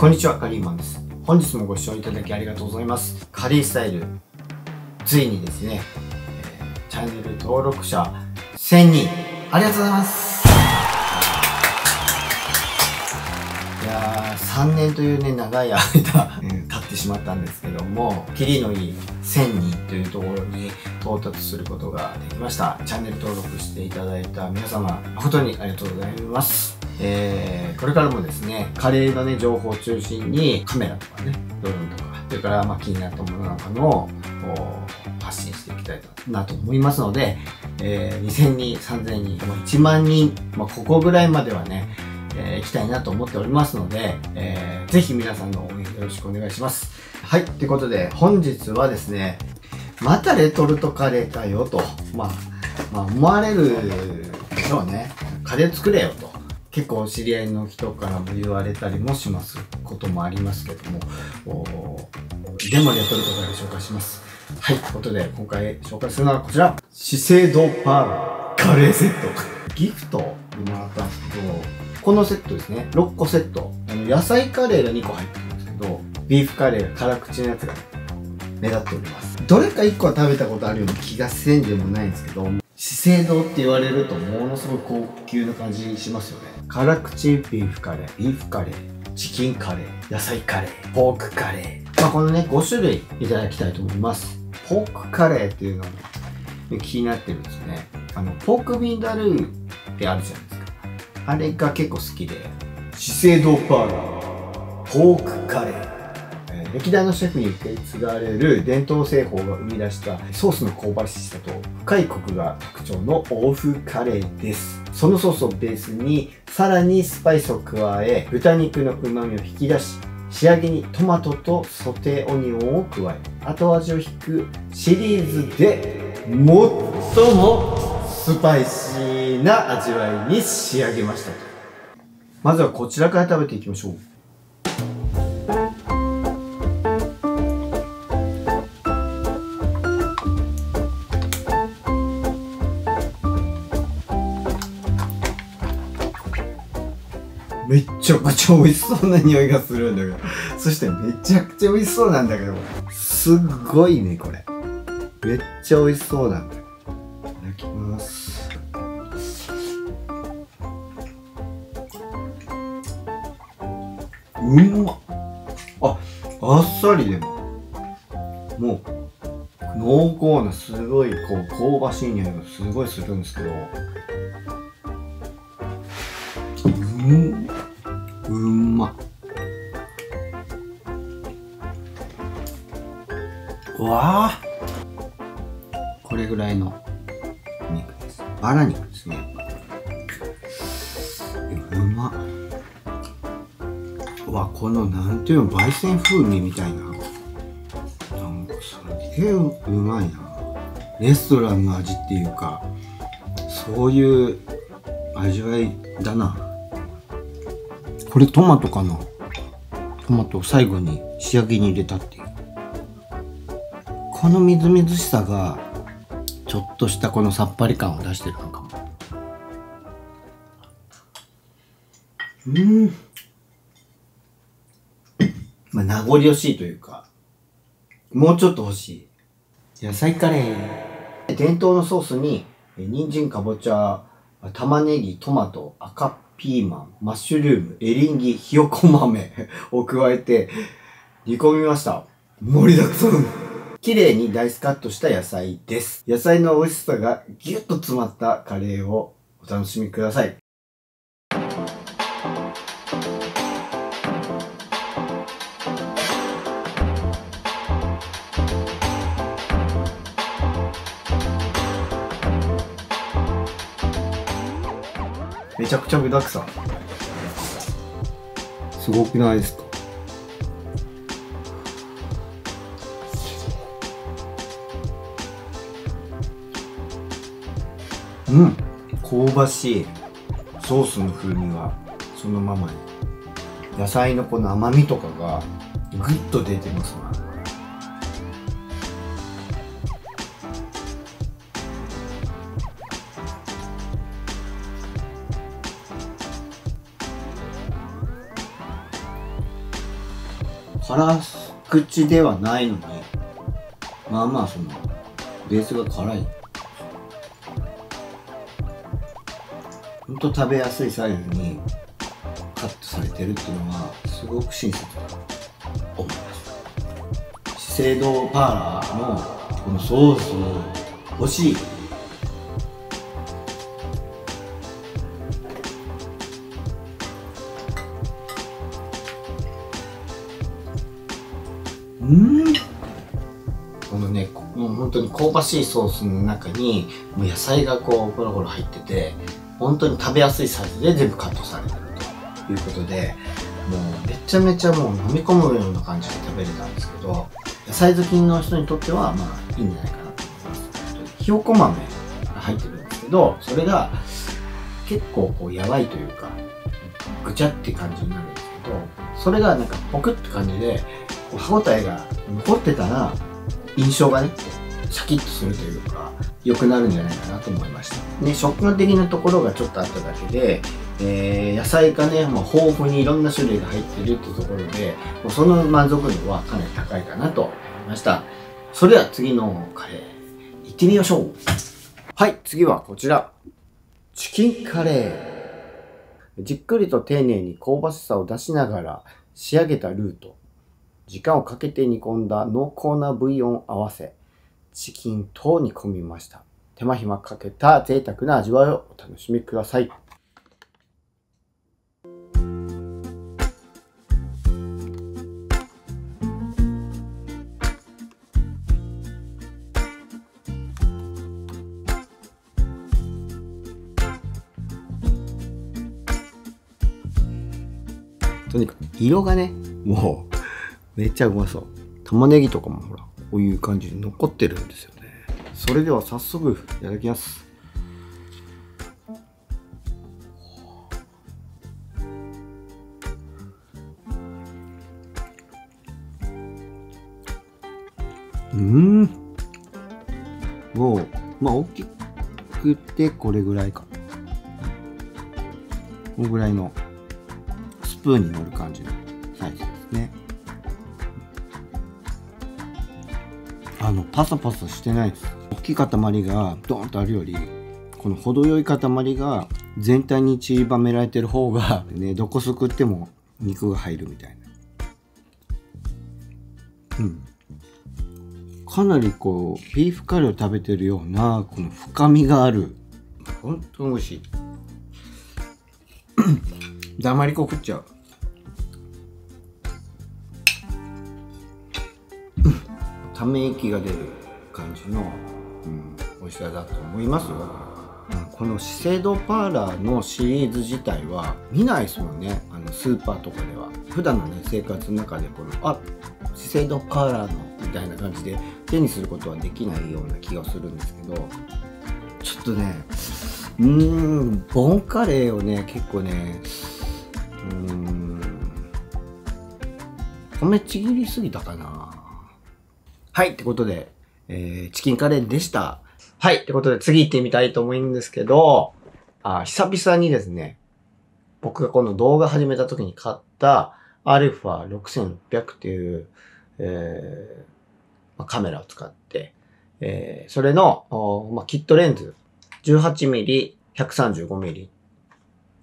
こんにちは、カリーマンです。本日もご視聴いただきありがとうございます。カリースタイル、ついにですね、チャンネル登録者1000人、ありがとうございます。いや3年というね、長い間、経ってしまったんですけども、キリのいい1000人というところに到達することができました。チャンネル登録していただいた皆様、誠にありがとうございます。これからもですね、カレーのね、情報を中心にカメラとかね、ドローンとか、それからまあ気になったものなんかの発信していきたいなと思いますので、2000人、3000人、1万人、まあ、ここぐらいまではね、行きたいなと思っておりますので、ぜひ皆さんの応援よろしくお願いします。はい、ということで本日はですね、またレトルトカレーかよと、まあ思われるでしょうね。カレー作れよと。結構知り合いの人からも言われたりもしますこともありますけども、でもレトルトカレー紹介します。はい、ということで今回紹介するのはこちら、資生堂パールカレーセット。ギフトをもらったんですけど、このセットですね、6個セット。野菜カレーが2個入ってるんですけど、ビーフカレーが辛口のやつが目立っております。どれか1個は食べたことあるような気がせんでもないんですけど、資生堂って言われるとものすごく高級な感じしますよね。辛口ビーフカレー、ビーフカレー、チキンカレー、野菜カレー、ポークカレー。まあこのね、5種類いただきたいと思います。ポークカレーっていうのも気になってるんですよね。ポークビンダルーってあるじゃないですか。あれが結構好きで、資生堂パールポークカレー、歴代のシェフに受け継がれる伝統製法が生み出したソースの香ばしさと深いコクが特徴の欧風カレーです。そのソースをベースにさらにスパイスを加え、豚肉の旨味を引き出し、仕上げにトマトとソテーオニオンを加え、後味を引くシリーズで最もスパイシーな味わいに仕上げました。まずはこちらから食べていきましょう。めちゃくちゃ美味しそうな匂いがするんだけどそしてめちゃくちゃ美味しそうなんだけど、すごいね、これめっちゃ美味しそうなんだ。いただきます。うんまっ、あっさりでもう濃厚な、すごいこう香ばしい匂いがすごいするんですけど、うんまっ、うわあ、これぐらいの肉です。バラ肉ですね。うまっ、わ、このなんていうの、焙煎風味みたいな、なんかすげえうまいな。レストランの味っていうか、そういう味わいだな。これトマトかな。トマトを最後に仕上げに入れたっていう、このみずみずしさがちょっとしたこのさっぱり感を出してるのかも。まあ、名残惜しいというか、もうちょっと欲しい。野菜カレー。伝統のソースに、人参、かぼちゃ、玉ねぎ、トマト、赤ピーマン、マッシュルーム、エリンギ、ひよこ豆を加えて煮込みました。盛りだくさん。綺麗にダイスカットした野菜です。野菜の美味しさがギュッと詰まったカレーをお楽しみください。めちゃくちゃ具だくさん。すごくないですか？うん、香ばしいソースの風味がそのままに、野菜のこの甘みとかがぐっと出てますね。辛口ではないのに、まあまあそのベースが辛い。ほんと食べやすいサイズにカットされてるっていうのはすごく親切だと思います。資生堂パーラーのこのソース欲しい。このね、もう本当に香ばしいソースの中にもう野菜がこうゴロゴロ入ってて、本当に食べやすいサイズで全部カットされてるということで、もうめちゃめちゃもう飲み込むような感じで食べれたんですけど、野菜好きの人にとってはまあいいんじゃないかなと思います。ひよこ豆が入ってるんですけど、それが結構こうやばいというかぐちゃって感じになるんですけど、それがなんかポクって感じで歯応えが残ってたら印象がねシャキッとするというか良くなるんじゃないかなと思いました、ね、食感的なところがちょっとあっただけで、野菜がね、まあ、豊富にいろんな種類が入ってるっていうところで、もうその満足度はかなり高いかなと思いました。それでは次のカレーいってみましょう。はい、次はこちらチキンカレー。じっくりと丁寧に香ばしさを出しながら仕上げたルート、時間をかけて煮込んだ濃厚なブイヨンを合わせ、チキンと煮込みました。手間暇かけた贅沢な味わいをお楽しみください。とにかく色がね、もうめっちゃうまそう。玉ねぎとかもほらこういう感じで残ってるんですよね。それでは早速いただきます。もうまあ大きくてこれぐらいか、このぐらいのスプーンに乗る感じのサイズですね。パサパサしてないです。大きい塊がドーンとあるより、この程よい塊が全体にちりばめられてる方がね、どこすくっても肉が入るみたいな、かなりこうビーフカレーを食べてるようなこの深みがある。ほんと美味しい黙りこ食っちゃう。ため息が出る感じの、美味しさだと思いますよ。この資生堂パーラーのシリーズ自体は見ないですもんね、スーパーとかでは。普段のね生活の中でこの資生堂パーラーのみたいな感じで手にすることはできないような気がするんですけど、ちょっとねボンカレーをね結構ね米ちぎりすぎたかな。はい、ってことで、チキンカレーでした。はい、ってことで次行ってみたいと思うんですけど、久々にですね、僕がこの動画始めた時に買った、α6600 っていう、カメラを使って、それの、キットレンズ、18mm、135mm、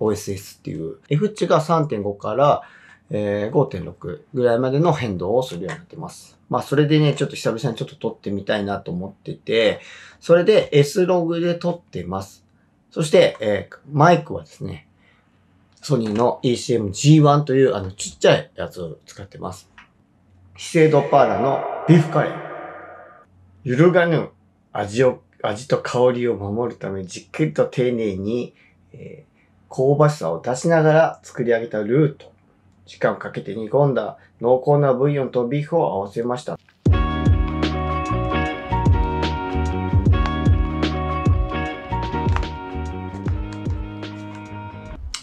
OSS っていう、F 値が 3.5 から、5.6 ぐらいまでの変動をするようになってます。まあそれでね、ちょっと久々に撮ってみたいなと思ってて、それで S ログで撮ってます。そして、マイクはですね、ソニーの ECM G1 というちっちゃいやつを使ってます。資生堂パーラのビーフカレー。揺るがぬ味と香りを守るため、じっくりと丁寧に、香ばしさを出しながら作り上げたルート。時間をかけて煮込んだ濃厚なブイヨンとビーフを合わせました。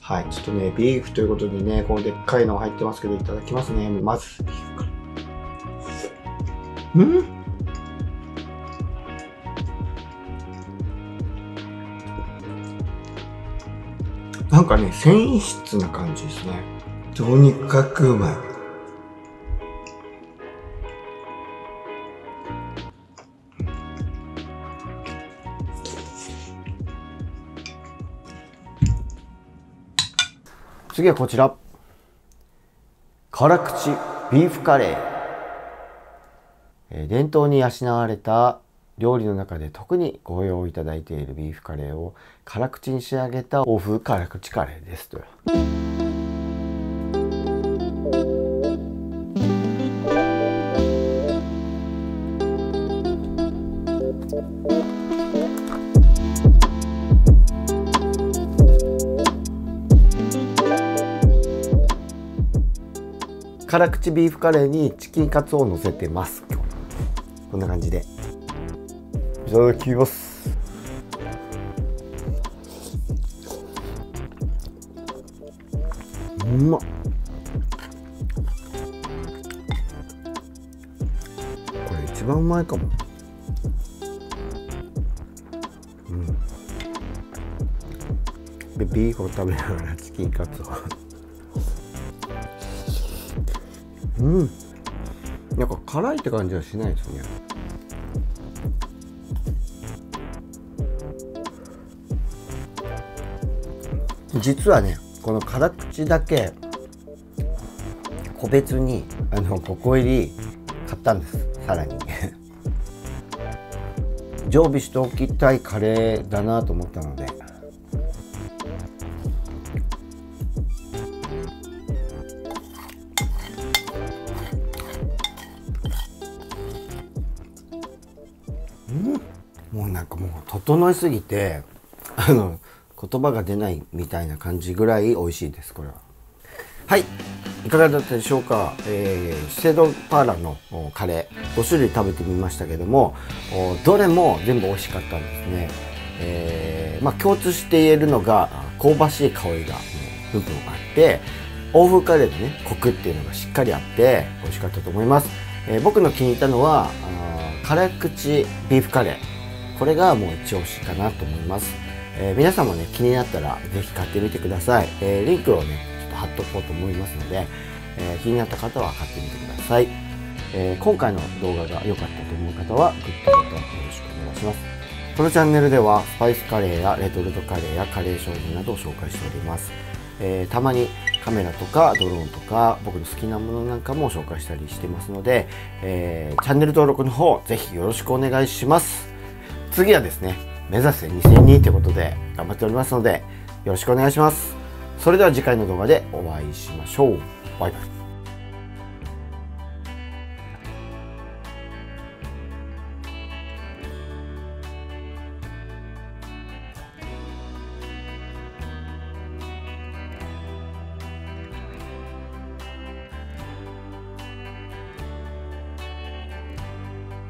はい、ちょっとね、ビーフということでね、このでっかいの入ってますけど、いただきますね。まず、ビーフから。なんかね、繊維質な感じですね。とにかくうまい。次はこちら。辛口ビーフカレー。伝統に養われた料理の中で特にご用意いただいているビーフカレーを辛口に仕上げた欧風辛口カレーですと。辛口ビーフカレーにチキンカツを乗せてます。こんな感じでいただきます。うまっ。これ一番うまいかも。うん、でビーフを食べながらチキンカツをうん、なんか辛いって感じはしないですね。実はね、この辛口だけ個別に5個入り買ったんです。さらに常備しておきたいカレーだなと思ったので。うん、もうなんかもう整いすぎて言葉が出ないみたいな感じぐらい美味しいです。これははい、いかがだったでしょうか。資生堂パーラのカレー5種類食べてみましたけども、どれも全部美味しかったんですね。まあ、共通して言えるのが香ばしい香りが部分あって、欧風カレーのねコクっていうのがしっかりあって美味しかったと思います。僕の気に入ったのは辛口ビーフカレー、これがもう一押しかなと思います。皆さんもね気になったら是非買ってみてください。リンクをねちょっと貼っとこうと思いますので、気になった方は買ってみてください。今回の動画が良かったと思う方はグッドボタンよろしくお願いします。このチャンネルではスパイスカレーやレトルトカレーやカレー商品などを紹介しております。たまにカメラとかドローンとか僕の好きなものなんかも紹介したりしてますので、チャンネル登録の方ぜひよろしくお願いします。次はですね、目指せ2000人ということで頑張っておりますのでよろしくお願いします。それでは次回の動画でお会いしましょう。バイバイ。